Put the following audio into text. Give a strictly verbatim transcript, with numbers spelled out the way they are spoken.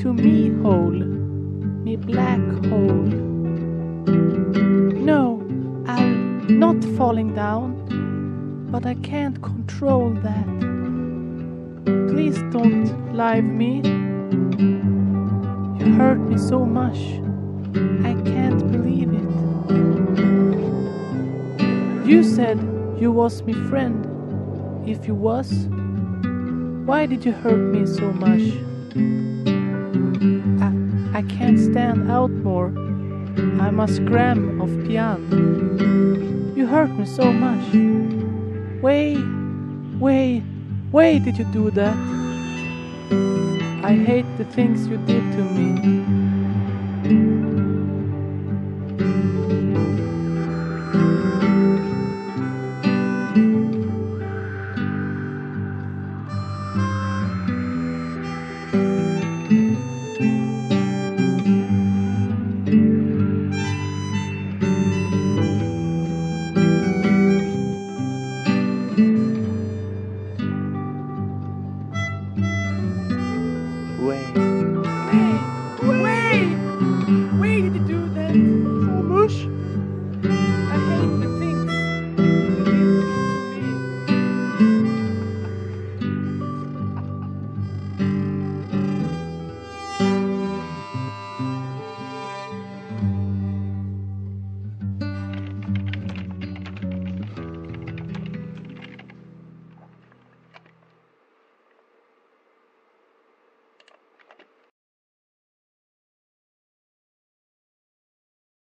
to me hole, me black hole. No, I'm not falling down, but I can't control that. Please don't live me. You hurt me so much, I can't believe it. You said you was me friend. If you was, why did you hurt me so much? I, I can't stand out more. I'm a scram of pian. You hurt me so much. Way, way, way did you do that? I hate the things you did to me. Way.